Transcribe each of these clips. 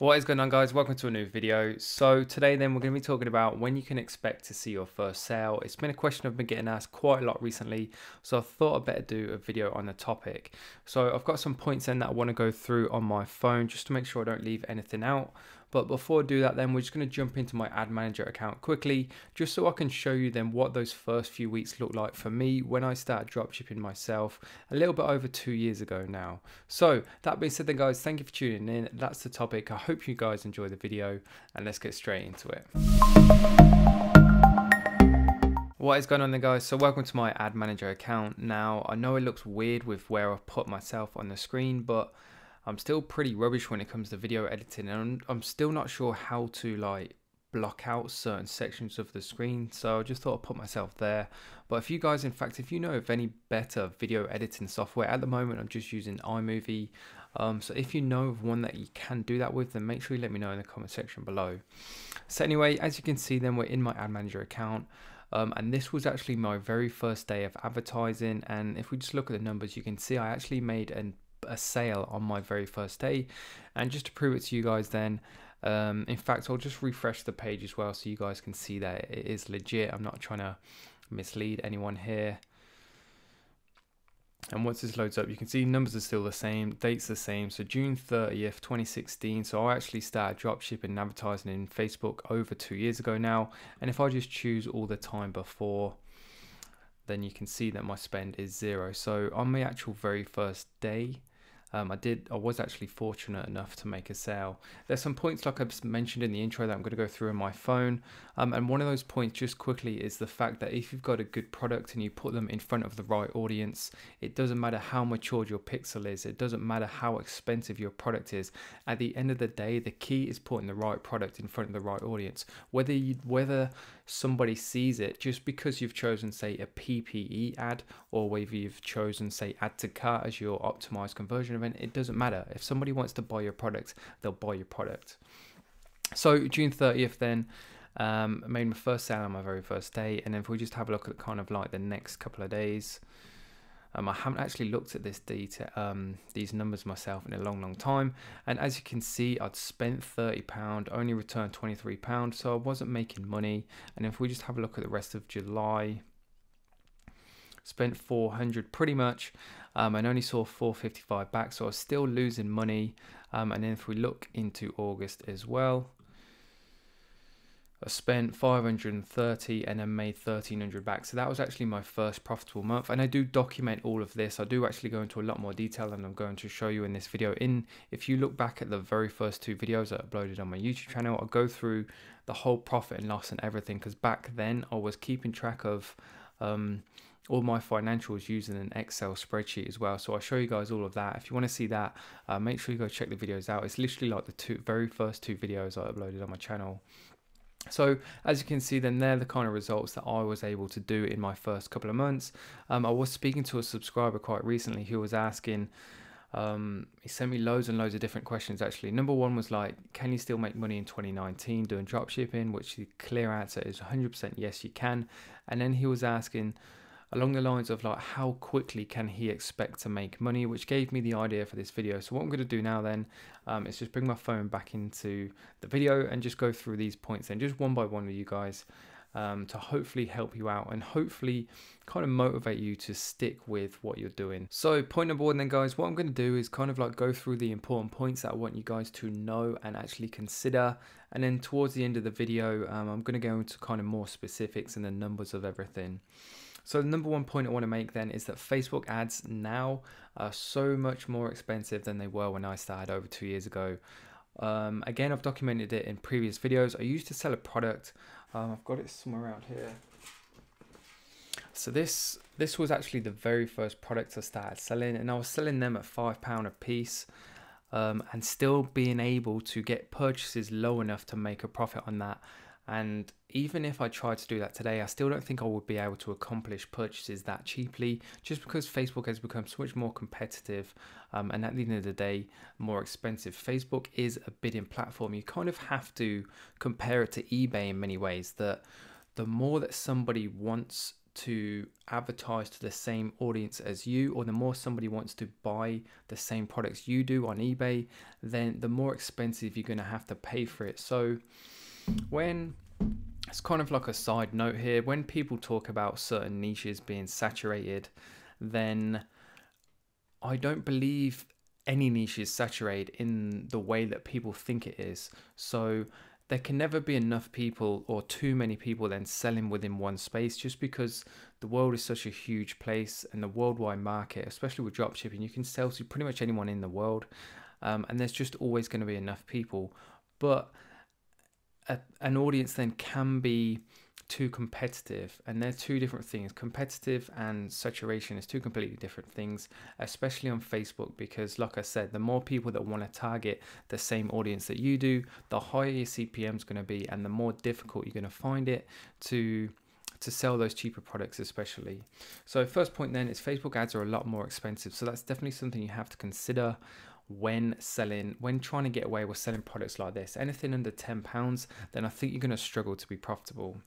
What is going on, guys? Welcome to a new video. So today then we're going to be talking about when you can expect to see your first sale. It's been a question I've been getting asked quite a lot recently, so I thought I'd better do a video on the topic. So I've got some points then that I want to go through on my phone just to make sure I don't leave anything out. But before I do that then, we're just going to jump into my ad manager account quickly, just so I can show you then what those first few weeks look like for me when I started dropshipping myself a little bit over 2 years ago now. So that being said then, guys, thank you for tuning in. That's the topic. I hope you guys enjoy the video and let's get straight into it. What is going on then, guys? So welcome to my ad manager account. Now I know it looks weird with where I've put myself on the screen, but I'm still pretty rubbish when it comes to video editing, and I'm still not sure how to like block out certain sections of the screen, so I just thought I'd put myself there. But if you guys, in fact, if you know of any better video editing software, at the moment I'm just using iMovie, so if you know of one that you can do that with, then make sure you let me know in the comment section below. So anyway, as you can see then, we're in my ad manager account. And this was actually my very first day of advertising, and if we just look at the numbers, you can see I actually made a sale on my very first day. And just to prove it to you guys then, in fact, I'll just refresh the page as well so you guys can see that it is legit. I'm not trying to mislead anyone here. And once this loads up, you can see numbers are still the same, dates the same. So June 30th, 2016. So I actually started dropshipping and advertising in Facebook over 2 years ago now. And if I just choose all the time before, then you can see that my spend is zero. So on my actual very first day, I was actually fortunate enough to make a sale. There's some points, like I've mentioned in the intro, that I'm going to go through on my phone, and one of those points just quickly is the fact that if you've got a good product and you put them in front of the right audience, it doesn't matter how matured your pixel is, it doesn't matter how expensive your product is. At the end of the day, the key is putting the right product in front of the right audience. Whether somebody sees it just because you've chosen, say, a PPE ad, or whether you've chosen, say, add to cart as your optimized conversion event, it doesn't matter. If somebody wants to buy your product, they'll buy your product. So June 30th then, made my first sale on my very first day. And then if we just have a look at kind of like the next couple of days, I haven't actually looked at this detail, these numbers myself in a long time. And as you can see, I'd spent £30, only returned £23, so I wasn't making money. And if we just have a look at the rest of July, spent 400 pretty much, and only saw 455 back, so I was still losing money. And then if we look into August as well, I spent 530 and then made 1300 back. So that was actually my first profitable month, and I do document all of this. I do actually go into a lot more detail and I'm going to show you in this video. If you look back at the very first two videos I uploaded on my YouTube channel, I'll go through the whole profit and loss and everything, because back then I was keeping track of all my financials using an Excel spreadsheet as well. So I'll show you guys all of that. If you want to see that, make sure you go check the videos out. It's literally like the very first two videos I uploaded on my channel. So as you can see then, they're the kind of results that I was able to do in my first couple of months. I was speaking to a subscriber quite recently who was asking, he sent me loads and loads of different questions actually. Number one was like, can you still make money in 2019 doing dropshipping? Which the clear answer is 100% yes, you can. And then he was asking along the lines of like, how quickly can he expect to make money, which gave me the idea for this video. So what I'm going to do now then, is just bring my phone back into the video and just go through these points then, just one by one with you guys, to hopefully help you out and hopefully kind of motivate you to stick with what you're doing. So point number one then, guys, what I'm going to do is kind of like go through the important points that I want you guys to know and actually consider. And then towards the end of the video, I'm going to go into kind of more specifics and the numbers of everything. So the number one point I want to make then is that Facebook ads now are so much more expensive than they were when I started over 2 years ago. Again, I've documented it in previous videos. I used to sell a product. I've got it somewhere around here. So this was actually the very first product I started selling, and I was selling them at £5 a piece. And still being able to get purchases low enough to make a profit on that. And even if I tried to do that today, I still don't think I would be able to accomplish purchases that cheaply, just because Facebook has become so much more competitive, and at the end of the day, more expensive. Facebook is a bidding platform. You kind of have to compare it to eBay in many ways, that the more that somebody wants to advertise to the same audience as you, or the more somebody wants to buy the same products you do on eBay, then the more expensive you're going to have to pay for it. So when it's kind of like a side note here, when people talk about certain niches being saturated, then I don't believe any niche is saturated in the way that people think it is. So there can never be enough people or too many people then selling within one space, just because the world is such a huge place, and the worldwide market, especially with dropshipping, you can sell to pretty much anyone in the world, and there's just always going to be enough people. But an audience then can be too competitive, and they're two different things. Competitive and saturation is two completely different things, especially on Facebook, because like I said, the more people that want to target the same audience that you do, the higher your CPM is going to be, and the more difficult you're going to find it to sell those cheaper products, especially. So first point then is Facebook ads are a lot more expensive. So that's definitely something you have to consider when selling, when trying to get away with selling products like this. Anything under £10, then I think you're going to struggle to be profitable.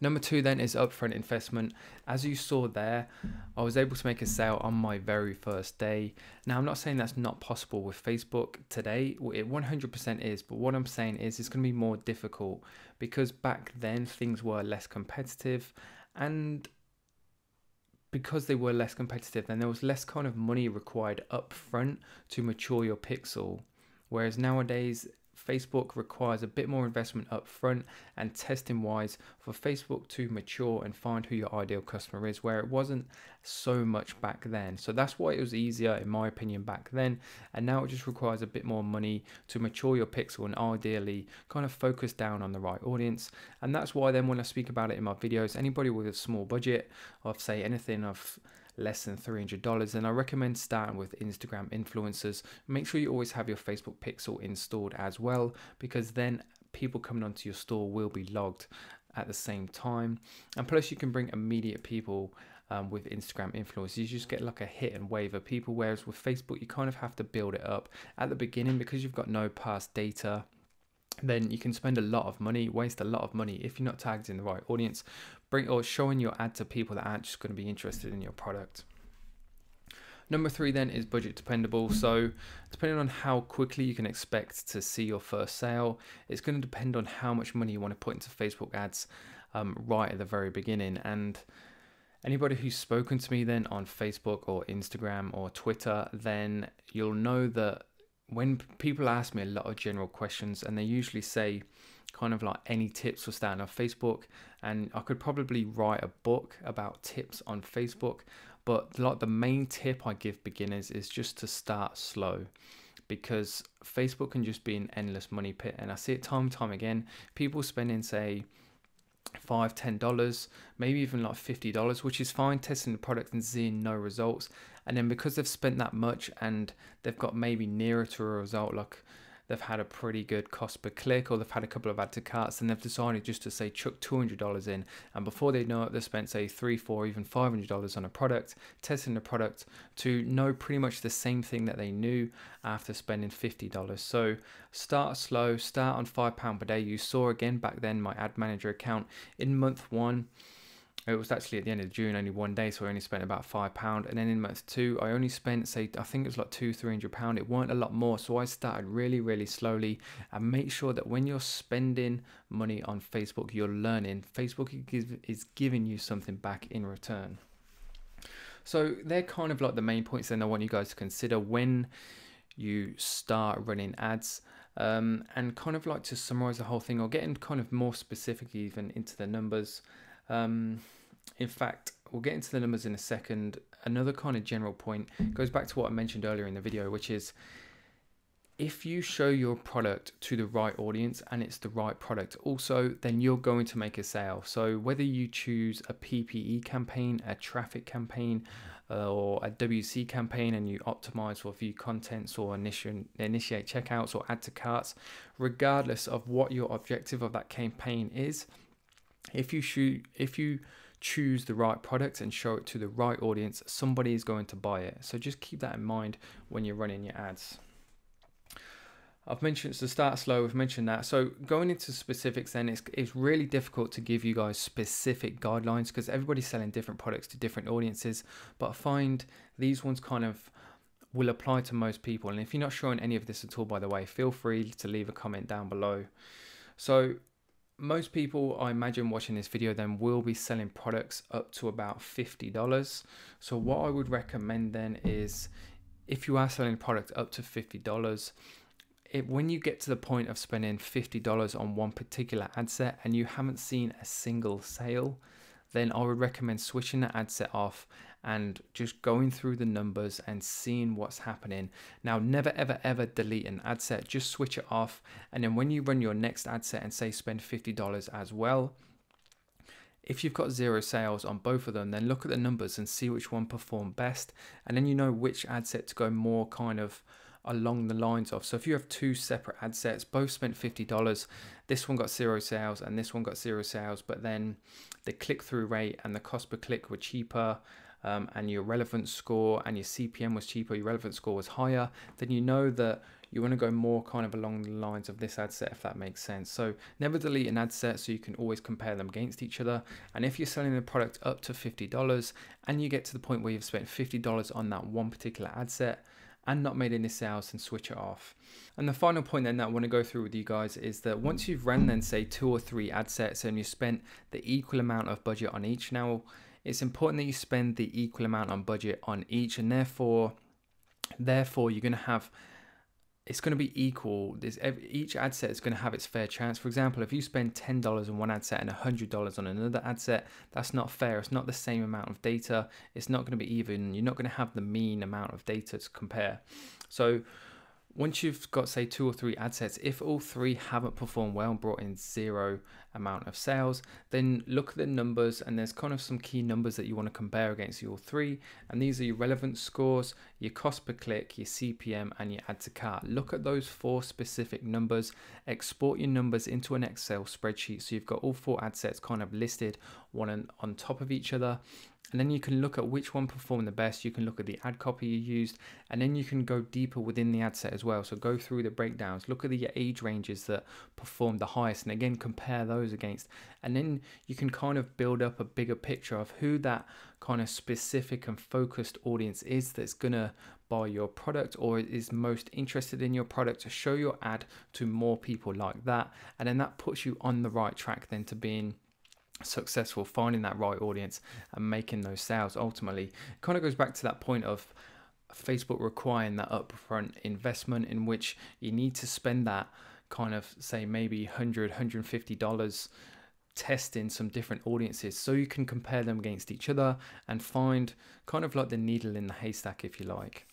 Number two then is upfront investment. As you saw there, I was able to make a sale on my very first day. Now, I'm not saying that's not possible with Facebook today. It 100% is, but what I'm saying is it's going to be more difficult, because back then things were less competitive, and because they were less competitive, then there was less kind of money required upfront to mature your pixel. Whereas nowadays, Facebook requires a bit more investment up front and testing wise for Facebook to mature and find who your ideal customer is, where it wasn't so much back then. So that's why it was easier, in my opinion, back then. And now it just requires a bit more money to mature your pixel and ideally kind of focus down on the right audience. And that's why then when I speak about it in my videos, anybody with a small budget of say anything of less than $300, and I recommend starting with Instagram influencers. Make sure you always have your Facebook pixel installed as well, because then people coming onto your store will be logged at the same time, and plus you can bring immediate people with Instagram influencers. You just get like a hit and wave of people, whereas with Facebook you kind of have to build it up at the beginning, because you've got no past data. Then you can spend a lot of money, waste a lot of money if you're not tagged in the right audience, or showing your ad to people that aren't just going to be interested in your product. Number three then is budget dependable. So depending on how quickly you can expect to see your first sale, it's going to depend on how much money you want to put into Facebook ads right at the very beginning. And anybody who's spoken to me then on Facebook or Instagram or Twitter, then you'll know that when people ask me a lot of general questions, and they usually say kind of like any tips for starting on Facebook, and I could probably write a book about tips on Facebook, but like the main tip I give beginners is just to start slow, because Facebook can just be an endless money pit. And I see it time and time again, people spending say $5, $10, maybe even like $50, which is fine, testing the product and seeing no results. And then because they've spent that much and they've got maybe nearer to a result, like they've had a pretty good cost per click, or they've had a couple of add to carts, and they've decided just to say chuck $200 in, and before they know it, they've spent say $300, $400, even $500 on a product, testing the product to know pretty much the same thing that they knew after spending $50. So start slow, start on £5 per day. You saw again back then my ad manager account in month one, it was actually at the end of June, only one day, so I only spent about £5. And then in month two, I only spent, say, I think it was like £200, £300. It weren't a lot more, so I started really, really slowly. And make sure that when you're spending money on Facebook, you're learning. Facebook is giving you something back in return. So they're kind of like the main points then I want you guys to consider when you start running ads. And kind of like to summarize the whole thing, or getting kind of more specific even into the numbers. In fact, we'll get into the numbers in a second. Another kind of general point goes back to what I mentioned earlier in the video, which is if you show your product to the right audience and it's the right product also, then you're going to make a sale. So whether you choose a PPE campaign, a traffic campaign, or a WC campaign, and you optimize for view contents or initiate checkouts or add to carts, regardless of what your objective of that campaign is, if you choose the right product and show it to the right audience, somebody is going to buy it. So just keep that in mind when you're running your ads. I've mentioned to start slow, we've mentioned that. So going into specifics then, it's really difficult to give you guys specific guidelines because everybody's selling different products to different audiences, but I find these ones kind of will apply to most people. And if you're not sure on any of this at all, by the way, feel free to leave a comment down below. So most people, I imagine, watching this video then will be selling products up to about $50. So what I would recommend then is, if you are selling a product up to $50, when you get to the point of spending $50 on one particular ad set and you haven't seen a single sale, then I would recommend switching the ad set off and just going through the numbers and seeing what's happening. Now, never, ever, ever delete an ad set, just switch it off. And then when you run your next ad set and say spend $50 as well, if you've got zero sales on both of them, then look at the numbers and see which one performed best. And then you know which ad set to go more kind of along the lines of. So if you have two separate ad sets, both spent $50, this one got zero sales and this one got zero sales, but then the click-through rate and the cost per click were cheaper, and your relevance score and your CPM was cheaper, your relevance score was higher, then you know that you want to go more kind of along the lines of this ad set, if that makes sense. So never delete an ad set, so you can always compare them against each other. And if you're selling a product up to $50 and you get to the point where you've spent $50 on that one particular ad set and not made any sales, and switch it off. And the final point then that I want to go through with you guys is that once you've run then say 2 or 3 ad sets and you spent the equal amount of budget on each, now it's important that you spend the equal amount on budget on each, and therefore you're going to have, it's going to be equal. Each ad set is going to have its fair chance. For example, if you spend $10 on one ad set and $100 on another ad set, that's not fair. It's not the same amount of data. It's not going to be even. You're not going to have the mean amount of data to compare. So once you've got say 2 or 3 ad sets, if all 3 haven't performed well and brought in zero amount of sales, then look at the numbers, and there's kind of some key numbers that you want to compare against your 3, and these are your relevance scores, your cost per click, your CPM and your add to cart. Look at those 4 specific numbers, export your numbers into an Excel spreadsheet so you've got all 4 ad sets kind of listed one on top of each other. And then you can look at which one performed the best. You can look at the ad copy you used, and then you can go deeper within the ad set as well. So go through the breakdowns, look at the age ranges that performed the highest, and again, compare those against. And then you can kind of build up a bigger picture of who that kind of specific and focused audience is that's gonna buy your product or is most interested in your product, to show your ad to more people like that. And then that puts you on the right track then to being successful, finding that right audience and making those sales. Ultimately, it kind of goes back to that point of Facebook requiring that upfront investment, in which you need to spend that kind of say maybe $100, $150 testing some different audiences so you can compare them against each other and find kind of like the needle in the haystack, if you like.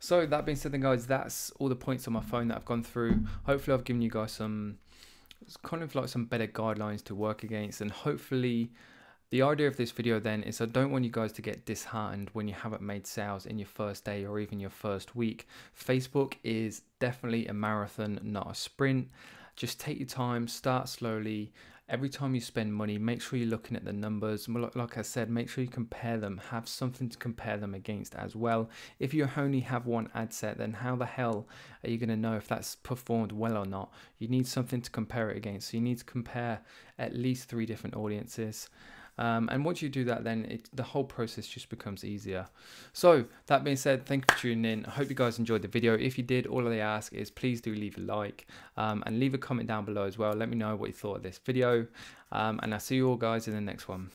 So that being said then guys, that's all the points on my phone that I've gone through. Hopefully I've given you guys some, it's kind of like some better guidelines to work against, and hopefully the idea of this video then is I don't want you guys to get disheartened when you haven't made sales in your first day or even your first week. Facebook is definitely a marathon, not a sprint. Just take your time, start slowly. Every time you spend money, make sure you're looking at the numbers. Like I said, make sure you compare them, have something to compare them against as well. If you only have one ad set, then how the hell are you going to know if that's performed well or not? You need something to compare it against. So you need to compare at least 3 different audiences. And once you do that, then the whole process just becomes easier. So that being said, thank you for tuning in. I hope you guys enjoyed the video. If you did, all I ask is please do leave a like and leave a comment down below as well. Let me know what you thought of this video, and I'll see you all guys in the next one.